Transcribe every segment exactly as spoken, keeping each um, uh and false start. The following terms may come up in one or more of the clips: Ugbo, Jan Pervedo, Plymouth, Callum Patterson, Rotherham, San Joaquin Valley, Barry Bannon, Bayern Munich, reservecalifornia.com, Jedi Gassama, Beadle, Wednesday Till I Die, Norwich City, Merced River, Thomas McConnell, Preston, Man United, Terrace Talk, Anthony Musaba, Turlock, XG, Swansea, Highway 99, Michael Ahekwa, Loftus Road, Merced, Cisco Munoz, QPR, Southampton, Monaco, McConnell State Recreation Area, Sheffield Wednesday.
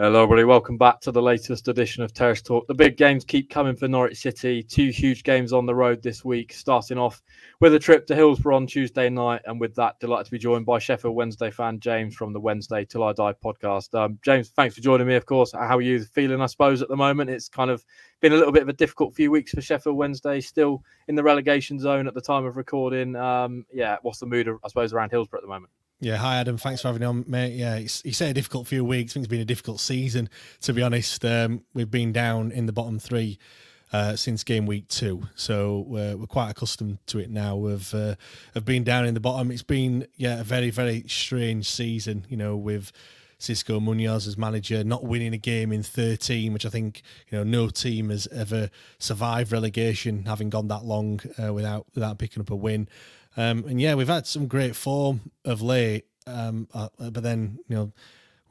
Hello, everybody. Welcome back to the latest edition of Terrace Talk. The big games keep coming for Norwich City. Two huge games on the road this week, starting off with a trip to Hillsborough on Tuesday night. And with that, delighted to be joined by Sheffield Wednesday fan James from the Wednesday Till I Die podcast. Um, James, thanks for joining me, of course. How are you feeling, I suppose, at the moment? It's kind of been a little bit of a difficult few weeks for Sheffield Wednesday, still in the relegation zone at the time of recording. Um, yeah, what's the mood, I suppose, around Hillsborough at the moment? Yeah, hi Adam, thanks for having me on, mate. Yeah, it's, you say a difficult few weeks. I think it's been a difficult season, to be honest. Um, we've been down in the bottom three uh, since game week two, so we're, we're quite accustomed to it now. We've uh, have been down in the bottom. It's been yeah a very very strange season, you know, with Cisco Munoz as manager, not winning a game in thirteen, which I think you know no team has ever survived relegation, having gone that long uh, without without picking up a win. Um, and yeah, we've had some great form of late, um, uh, but then you know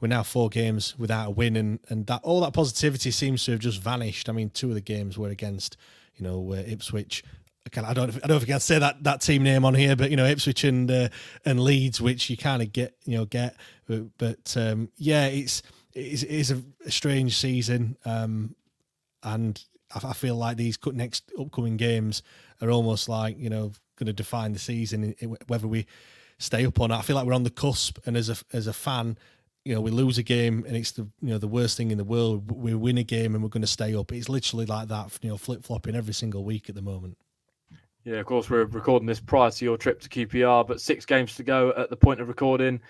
we're now four games without a win, and and that all that positivity seems to have just vanished. I mean, two of the games were against you know uh, Ipswich. I, can, I don't I don't know if I can say that that team name on here, but you know Ipswich and uh, and Leeds, which you kind of get you know get, but, but um, yeah, it's it is a strange season, um, and I, I feel like these next upcoming games are almost like you know. going to define the season, whether we stay up or not. I feel like we're on the cusp, and as a as a fan, you know, we lose a game and it's the you know the worst thing in the world. We win a game and we're going to stay up. It's literally like that, you know, flip flopping every single week at the moment. Yeah, of course, we're recording this prior to your trip to Q P R, but six games to go at the point of recording.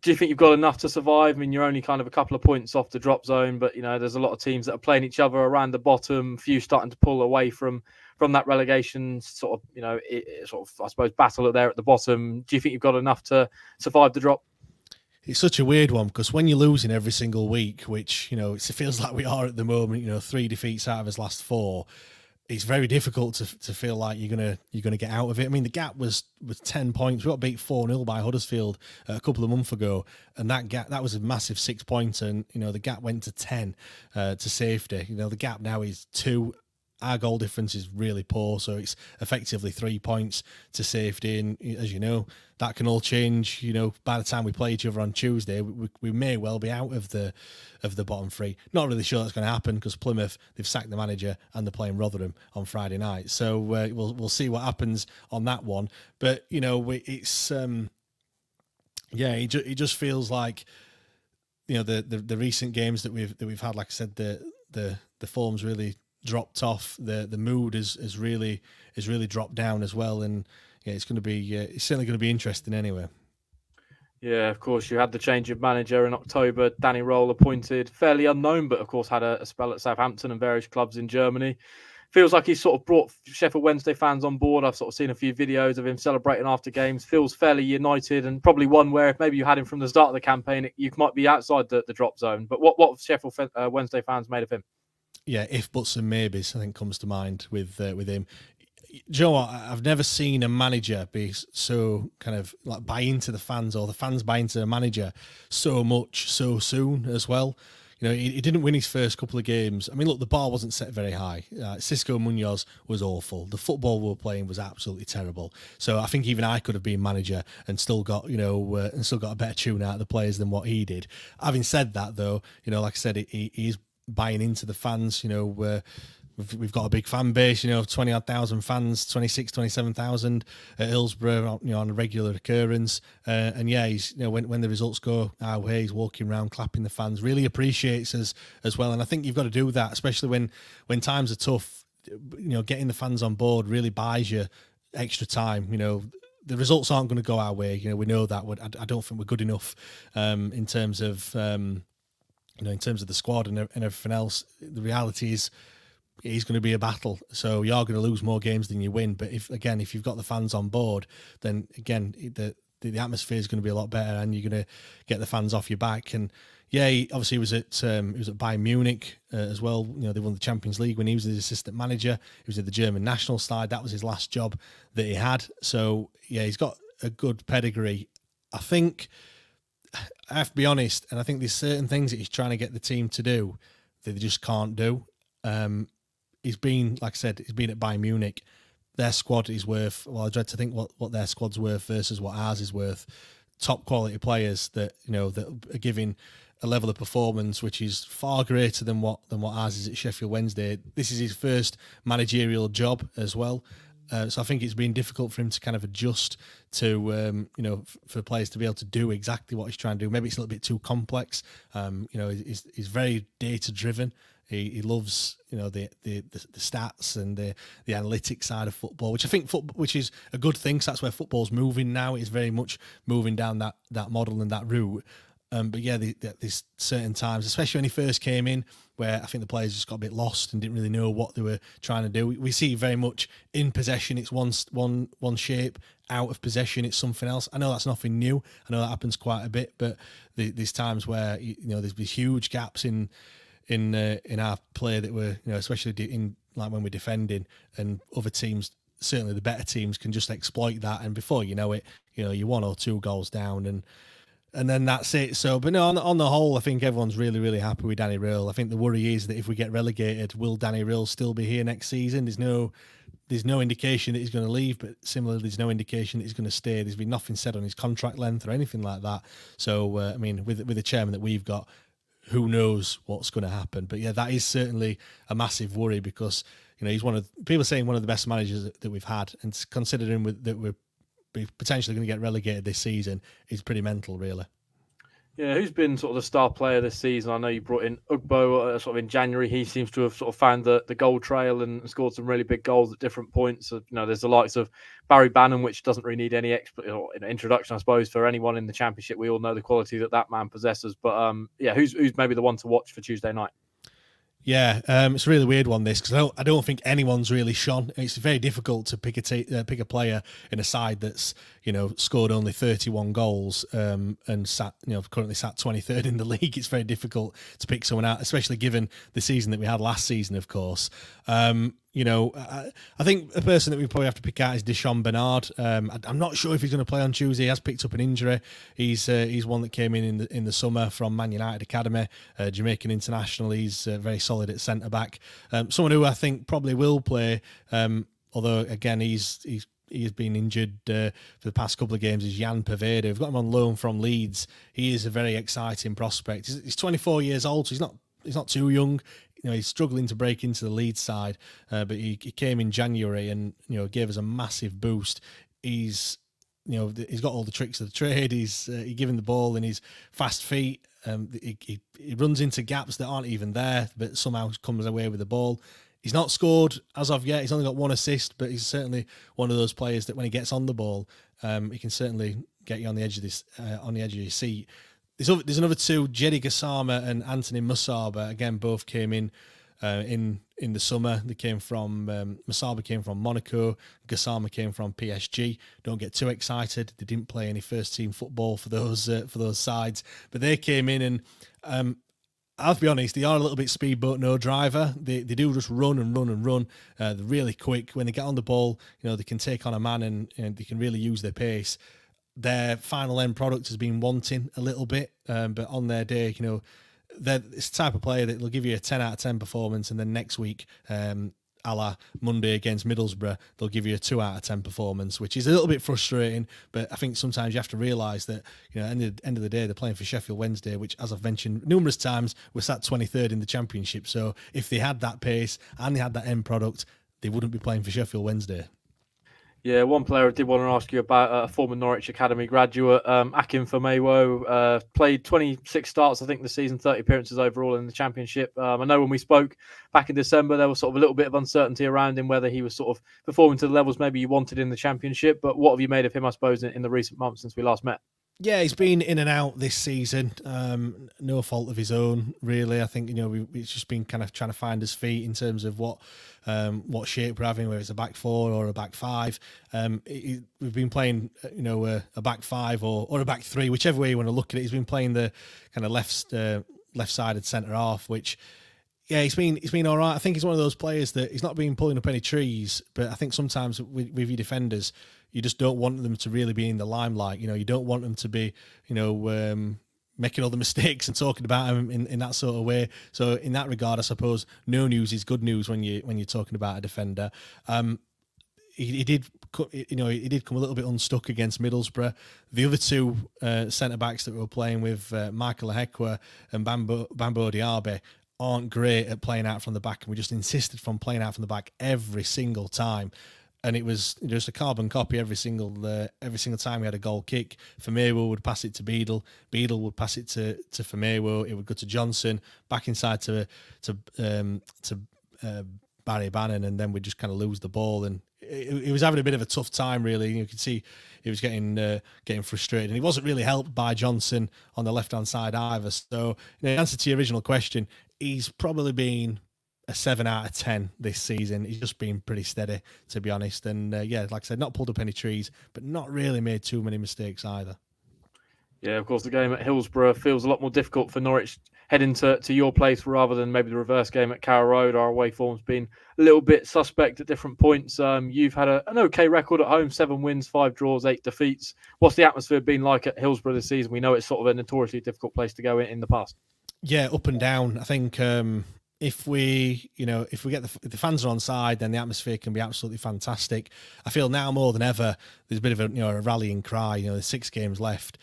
Do you think you've got enough to survive? I mean, you're only kind of a couple of points off the drop zone, but you know, there's a lot of teams that are playing each other around the bottom. Few starting to pull away from from that relegation sort of, you know, it, it sort of I suppose battle there at the bottom. Do you think you've got enough to survive the drop? It's such a weird one because when you're losing every single week, which you know it feels like we are at the moment, you know, three defeats out of his last four. It's very difficult to, to feel like you're gonna you're gonna get out of it. I mean, the gap was was ten points. We got beat four nil by Huddersfield a couple of months ago, and that gap that was a massive six points. And you know, the gap went to ten uh, to safety. You know, the gap now is two. Our goal difference is really poor, so it's effectively three points to safety. And as you know, that can all change. You know, by the time we play each other on Tuesday, we, we may well be out of the of the bottom three. Not really sure that's going to happen because Plymouth, they've sacked the manager and they're playing Rotherham on Friday night. So uh, we'll we'll see what happens on that one. But you know, we, it's um, yeah, it, ju it just feels like you know the, the the recent games that we've that we've had. Like I said, the the the form's really dropped off. The the mood is is really is really dropped down as well, and yeah, it's going to be uh, it's certainly going to be interesting anyway. Yeah, of course, you had the change of manager in October. Danny Röhl appointed, fairly unknown, but of course had a, a spell at Southampton and various clubs in Germany. Feels like he's sort of brought Sheffield Wednesday fans on board. I've sort of seen a few videos of him celebrating after games. Feels fairly united, and probably one where if maybe you had him from the start of the campaign, it, you might be outside the, the drop zone. But what what Sheffield uh, Wednesday fans made of him? Yeah, if buts and maybes, I think, comes to mind with uh, with him. Do you know what? I've never seen a manager be so kind of like buy into the fans, or the fans buy into the manager so much so soon as well. You know, he, he didn't win his first couple of games. I mean, look, the bar wasn't set very high. Uh, Cisco Munoz was awful. The football we were playing was absolutely terrible. So I think even I could have been manager and still got, you know, uh, and still got a better tune out of the players than what he did. Having said that, though, you know, like I said, he is buying into the fans. You know, uh, we've, we've got a big fan base, you know, twenty odd thousand fans, twenty-six, twenty-seven thousand at Hillsborough, you know, on a regular occurrence. Uh, and yeah, he's, you know, when, when the results go our way, he's walking around clapping the fans, really appreciates us as well. And I think you've got to do that, especially when, when times are tough. You know, getting the fans on board really buys you extra time. You know, the results aren't going to go our way. You know, we know that. I, I don't think we're good enough um, in terms of, um, you know, in terms of the squad and, and everything else. The reality is it's going to be a battle. So you are going to lose more games than you win. But if, again, if you've got the fans on board, then again, the, the atmosphere is going to be a lot better, and you're going to get the fans off your back. And yeah, he obviously was at, um, he was at Bayern Munich uh, as well. You know, they won the Champions League when he was the assistant manager. He was at the German national side. That was his last job that he had. So yeah, he's got a good pedigree. I think, I have to be honest, and I think there's certain things that he's trying to get the team to do that they just can't do. Um, he's been, like I said, he's been at Bayern Munich. Their squad is worth, well, I dread to think what, what their squad's worth versus what ours is worth. Top quality players that, you know, that are giving a level of performance which is far greater than what than what ours is at Sheffield Wednesday. This is his first managerial job as well. Uh, so I think it's been difficult for him to kind of adjust to, um, you know, f for players to be able to do exactly what he's trying to do. Maybe it's a little bit too complex. Um, you know, he's, he's very data-driven. He, he loves, you know, the, the the stats and the the analytics side of football, which I think football, which is a good thing. So that's where football's moving now. It's very much moving down that that model and that route. Um, but yeah, the, the, there's certain times, especially when he first came in, where I think the players just got a bit lost and didn't really know what they were trying to do. We, we see very much in possession, it's one, one, one shape. Out of possession, it's something else. I know that's nothing new. I know that happens quite a bit, but the, there's times where, you know, there's these huge gaps in in uh, in our play that we're, you know, especially in like when we're defending, and other teams, certainly the better teams, can just exploit that. And before you know it, you know, you're one or two goals down, and And then that's it. So, but no, on, on the whole, I think everyone's really, really happy with Danny Röhl. I think the worry is that if we get relegated, will Danny Röhl still be here next season? There's no, there's no indication that he's going to leave, but similarly, there's no indication that he's going to stay. There's been nothing said on his contract length or anything like that. So, uh, I mean, with with the chairman that we've got, who knows what's going to happen? But yeah, that is certainly a massive worry, because, you know, he's one of people saying one of the best managers that, that we've had, and considering with, that we're potentially going to get relegated this season is pretty mental, really. Yeah, who's been sort of the star player this season? I know you brought in Ugbo uh, sort of in January. He seems to have sort of found the, the goal trail and scored some really big goals at different points. So, you know, there's the likes of Barry Bannon, which doesn't really need any expl or introduction, I suppose, for anyone in the Championship. We all know the quality that that man possesses. But um, yeah, who's who's maybe the one to watch for Tuesday night? Yeah, um, it's a really weird one, this, because I don't, I don't think anyone's really shone. It's very difficult to pick a t uh, pick a player in a side that's, you know, scored only thirty-one goals um, and sat, you know, currently sat twenty-third in the league. It's very difficult to pick someone out, especially given the season that we had last season, of course. Um, you know, I, I think a person that we probably have to pick out is Deshaun Bernard. Um, I, I'm not sure if he's going to play on Tuesday. He has picked up an injury. He's uh, he's one that came in in the, in the summer from Man United Academy, uh, Jamaican international. He's uh, very solid at centre back. Um, someone who I think probably will play, um, although again he's he's. He has been injured uh, for the past couple of games, is Jan Pervedo. We've got him on loan from Leeds. He is a very exciting prospect. He's, he's twenty-four years old, so he's not he's not too young. You know, he's struggling to break into the Leeds side, uh, but he, he came in January and, you know, gave us a massive boost. He's you know he's got all the tricks of the trade. He's uh, he given the ball and his fast feet. Um, he, he he runs into gaps that aren't even there, but somehow comes away with the ball. He's not scored as of yet. He's only got one assist, but he's certainly one of those players that when he gets on the ball, um, he can certainly get you on the edge of this, uh, on the edge of your seat. There's other, there's another two, Jedi Gassama and Anthony Musaba. Again, both came in uh, in in the summer. They came from um, Musaba came from Monaco, Gassama came from P S G. Don't get too excited. They didn't play any first team football for those uh, for those sides, but they came in and. Um, I'll be honest, they are a little bit speedboat, no driver. They, they do just run and run and run. Uh, they're really quick. When they get on the ball, you know, they can take on a man and, and they can really use their pace. Their final end product has been wanting a little bit, um, but on their day, you know, they're it's the type of player that will give you a ten out of ten performance, and then next week, um, a la Monday against Middlesbrough, they'll give you a two out of ten performance, which is a little bit frustrating, but I think sometimes you have to realise that, you know, at the end of the day, they're playing for Sheffield Wednesday, which, as I've mentioned numerous times, we're sat twenty-third in the Championship. So if they had that pace and they had that end product, they wouldn't be playing for Sheffield Wednesday. Yeah, one player I did want to ask you about, uh, a former Norwich Academy graduate, um, Akin Femewo, uh, played twenty-six starts, I think, this season, thirty appearances overall in the Championship. Um, I know when we spoke back in December, there was sort of a little bit of uncertainty around him, whether he was sort of performing to the levels maybe you wanted in the Championship. But what have you made of him, I suppose, in, in the recent months since we last met? Yeah, he's been in and out this season. Um, no fault of his own, really. I think, you know, we, it's just been kind of trying to find his feet in terms of what um, what shape we're having, whether it's a back four or a back five. Um, it, it, we've been playing, you know, a, a back five or, or a back three, whichever way you want to look at it. He's been playing the kind of left, uh, left-sided centre-half, which... Yeah, he's been he's been all right. I think he's one of those players that he's not been pulling up any trees, but I think sometimes with, with your defenders, you just don't want them to really be in the limelight. You know, you don't want them to be, you know, um, making all the mistakes and talking about them in, in that sort of way. So in that regard, I suppose no news is good news when you when you're talking about a defender. Um, he, he did, you know, he did come a little bit unstuck against Middlesbrough. The other two uh, centre backs that we were playing with, uh, Michael Ahekwa and Bambo, Bambo Diaby, aren't great at playing out from the back, and we just insisted from playing out from the back every single time. And it was just a carbon copy every single uh, every single time we had a goal kick. Femewo would pass it to Beadle. Beadle would pass it to to Femewo. It would go to Johnson, back inside to to um, to uh, Barry Bannon, and then we'd just kind of lose the ball. And it, it was having a bit of a tough time, really. And you could see he was getting uh, getting frustrated, and he wasn't really helped by Johnson on the left hand side either. So, in answer to your original question, he's probably been a seven out of ten this season. He's just been pretty steady, to be honest. And, uh, yeah, like I said, not pulled up any trees, but not really made too many mistakes either. Yeah, of course, the game at Hillsborough feels a lot more difficult for Norwich heading to, to your place rather than maybe the reverse game at Carrow Road. Our away form's been a little bit suspect at different points. Um, you've had a, an okay record at home, seven wins, five draws, eight defeats. What's the atmosphere been like at Hillsborough this season? We know it's sort of a notoriously difficult place to go in in the past. Yeah, up and down. I think... Um... If we, you know, if we get the, if the fans are on side, then the atmosphere can be absolutely fantastic. I feel now more than ever, there's a bit of a, you know, a rallying cry. You know, there's six games left.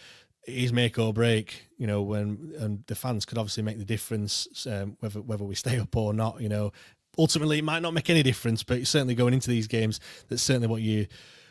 It's make or break. You know, when and the fans could obviously make the difference um, whether whether we stay up or not. You know, ultimately it might not make any difference, but certainly going into these games, that's certainly what you.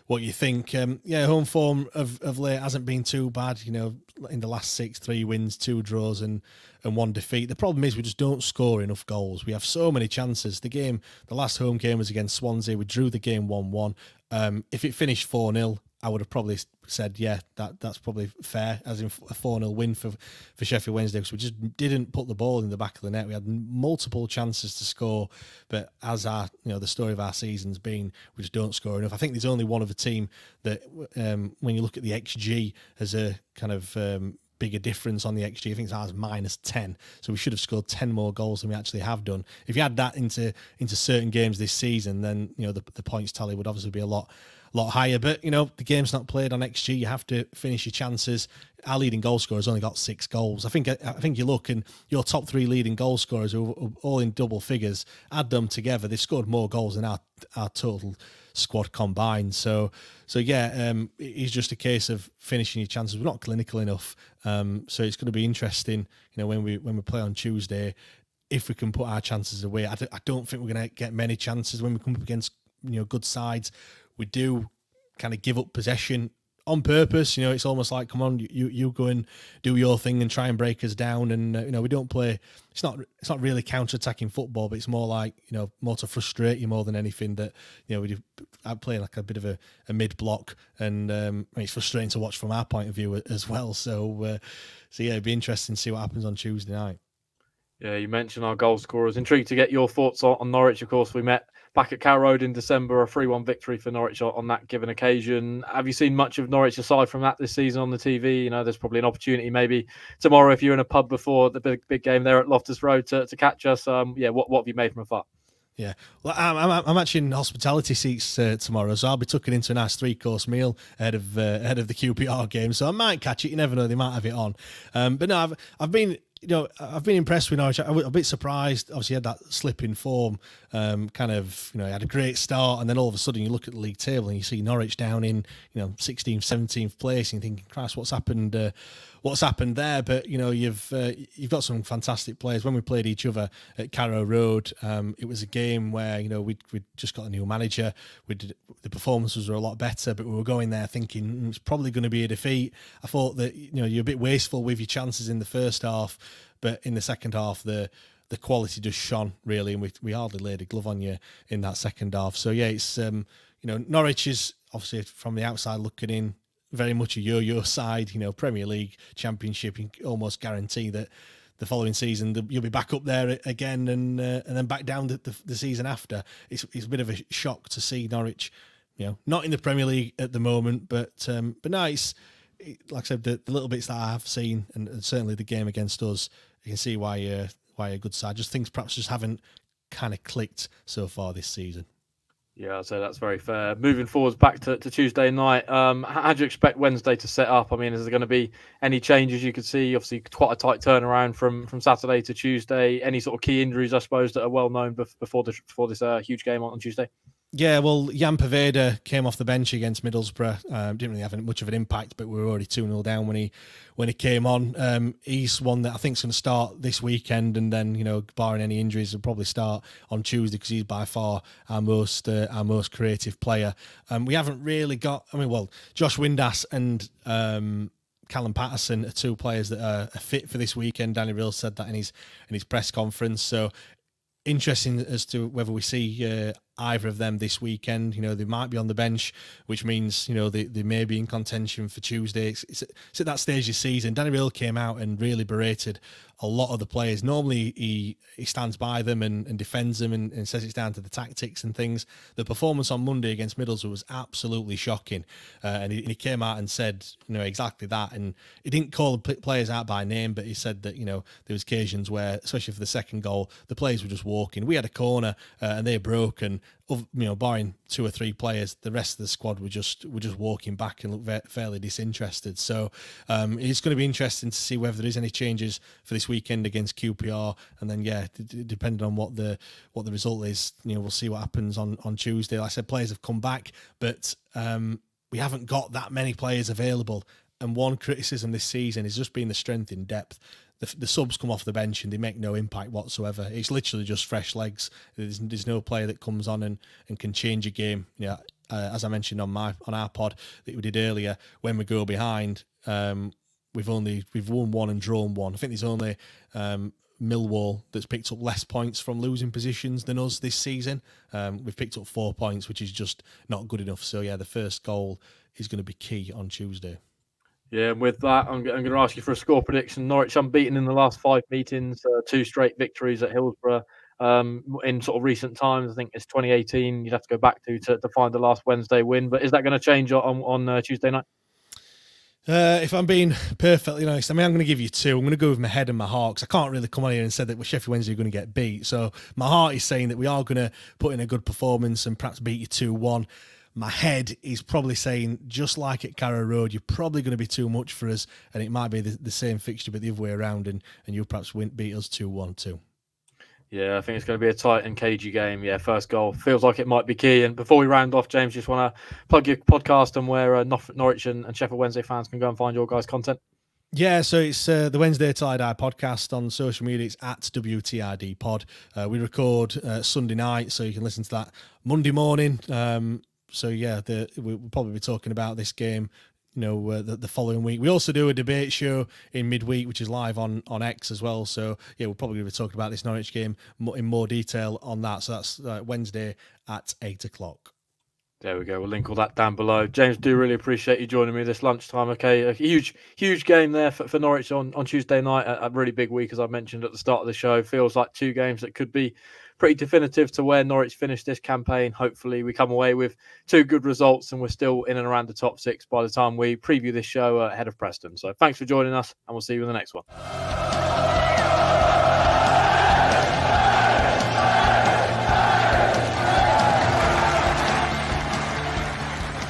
What you think. Um, yeah, home form of, of late hasn't been too bad, you know, in the last six, three wins, two draws and and one defeat. The problem is we just don't score enough goals. We have so many chances. The game, the last home game was against Swansea. We drew the game one one. Um, if it finished four nil, I would have probably said, yeah, that that's probably fair, as in a four nil win for, for Sheffield Wednesday, because we just didn't put the ball in the back of the net. We had multiple chances to score, but as our, you know, the story of our season's been, we just don't score enough. I think there's only one other team that, um, when you look at the X G as a kind of um, bigger difference on the X G, I think it's ours minus ten, so we should have scored ten more goals than we actually have done. If you add that into into certain games this season, then, you know, the, the points tally would obviously be a lot lot higher, but, you know, the game's not played on X G. You have to finish your chances. Our leading goal scorer's only got six goals. I think I think you look and your top three leading goal scorers who are all in double figures, add them together, they've scored more goals than our our total squad combined. So, so yeah, um, it's just a case of finishing your chances. We're not clinical enough, um, so it's going to be interesting. You know, when we when we play on Tuesday, if we can put our chances away. I, d I don't think we're going to get many chances when we come up against, you know, good sides. We do kind of give up possession on purpose. You know, it's almost like, come on, you you go and do your thing and try and break us down. And, uh, you know, we don't play. It's not it's not really counter-attacking football, but it's more like, you know, more to frustrate you more than anything. That, you know, we do, I play like a bit of a, a mid-block, and um, it's frustrating to watch from our point of view as well. So, uh, so yeah, it'd be interesting to see what happens on Tuesday night. Yeah, you mentioned our goal scorers. Intrigued to get your thoughts on, on Norwich. Of course, we met back at Carrow Road in December, a three one victory for Norwich on that given occasion. Have you seen much of Norwich aside from that this season on the T V? You know, there's probably an opportunity maybe tomorrow if you're in a pub before the big big game there at Loftus Road to, to catch us. Um, yeah, what, what have you made from afar? Yeah, well, I'm, I'm, I'm actually in hospitality seats uh, tomorrow, so I'll be tucking into a nice three-course meal ahead of uh, ahead of the Q P R game. So I might catch it. You never know; they might have it on. Um, but no, I've I've been. You know, I've been impressed with Norwich. I was a bit surprised. Obviously, he had that slip in form, um, kind of, you know, he had a great start. And then all of a sudden, you look at the league table and you see Norwich down in, you know, sixteenth, seventeenth place. And you're thinking, Christ, what's happened? Uh, what's happened there? But, you know, you've uh, you've got some fantastic players. When we played each other at Carrow Road, um, it was a game where, you know, we'd, we'd just got a new manager. We did, the performances were a lot better, but we were going there thinking mm, it's probably going to be a defeat. I thought that, you know, you're a bit wasteful with your chances in the first half. But in the second half, the the quality just shone, really, and we we hardly laid a glove on you in that second half. So yeah, it's um you know, Norwich is obviously from the outside looking in very much a yo-yo side. You know, Premier League, Championship, you can almost guarantee that the following season the, you'll be back up there again, and uh, and then back down the, the, the season after. It's it's a bit of a shock to see Norwich, you know, not in the Premier League at the moment, but um but no, it's, like I said, the, the little bits that I have seen, and, and certainly the game against us, you can see why uh, why a good side. Just things perhaps just haven't kind of clicked so far this season. Yeah, I'd say that's very fair. Moving forwards back to, to Tuesday night, um, how do you expect Wednesday to set up? I mean, is there going to be any changes you could see? Obviously, quite a tight turnaround from, from Saturday to Tuesday. Any sort of key injuries, I suppose, that are well known before, the, before this uh, huge game on Tuesday? Yeah, well, Jan Pervedo came off the bench against Middlesbrough. Uh, didn't really have much of an impact, but we were already two nil down when he when he came on. Um, he's one that I think is going to start this weekend, and then, you know, barring any injuries, he'll probably start on Tuesday because he's by far our most uh, our most creative player. Um, we haven't really got. I mean, well, Josh Windass and. Um, Callum Patterson are two players that are fit for this weekend. Danny Röhl said that in his in his press conference. So interesting as to whether we see uh, either of them this weekend. You know, they might be on the bench, which means, you know, they, they may be in contention for Tuesday. It's, it's, it's at that stage of the season. Danny Röhl came out and really berated a lot of the players. Normally he he stands by them and, and defends them and, and says it's down to the tactics and things. The performance on Monday against Middlesbrough was absolutely shocking, uh, and, he, and he came out and said, you know, exactly that. And he didn't call the players out by name, but he said that, you know, there was occasions where, especially for the second goal, the players were just walking. We had a corner uh, and they broke, and Of, you know, barring two or three players, the rest of the squad were just were just walking back and looked fairly disinterested. So um, it's going to be interesting to see whether there is any changes for this weekend against Q P R, and then yeah, depending on what the what the result is, you know, we'll see what happens on on Tuesday. Like I said, players have come back, but um, we haven't got that many players available. And one criticism this season is just being the strength in depth. The, the subs come off the bench and they make no impact whatsoever. It's literally just fresh legs. There's, there's no player that comes on and, and can change a game. Yeah, uh, as I mentioned on my on our pod that we did earlier, when we go behind, um, we've only we've won one and drawn one. I think there's only um, Millwall that's picked up less points from losing positions than us this season. Um, we've picked up four points, which is just not good enough. So yeah, the first goal is going to be key on Tuesday. Yeah, and with that, I'm, I'm going to ask you for a score prediction. Norwich unbeaten in the last five meetings, uh, two straight victories at Hillsborough. Um, in sort of recent times, I think it's twenty eighteen. You'd have to go back to to, to find the last Wednesday win. But is that going to change on on uh, Tuesday night? Uh, if I'm being perfectly honest, I mean, I'm going to give you two. I'm going to go with my head and my heart, because I can't really come on here and say that well, Sheffield Wednesday are going to get beat. So my heart is saying that we are going to put in a good performance and perhaps beat you two one. My head is probably saying, just like at Carrow Road, you're probably going to be too much for us, and it might be the, the same fixture but the other way around, and, and you'll perhaps win, beat us two one too. Yeah, I think it's going to be a tight and cagey game. Yeah, first goal feels like it might be key. And before we round off, James, just want to plug your podcast and where uh, Norwich and, and Sheffield Wednesday fans can go and find your guys' content. Yeah, so it's uh, the Wednesday Till I Die podcast on social media. It's at W T I D Pod. Uh, we record uh, Sunday night, so you can listen to that Monday morning. Um, So, yeah, the, we'll probably be talking about this game, you know, uh, the, the following week. We also do a debate show in midweek, which is live on, on X as well. So, yeah, we'll probably be talking about this Norwich game in more detail on that. So that's uh, Wednesday at eight o'clock. There we go. We'll link all that down below. James, do really appreciate you joining me this lunchtime. Okay, a huge, huge game there for, for Norwich on, on Tuesday night. A, a really big week, as I mentioned at the start of the show. Feels like two games that could be pretty definitive to where Norwich finished this campaign. Hopefully we come away with two good results and we're still in and around the top six by the time we preview this show ahead of Preston. So thanks for joining us, and we'll see you in the next one.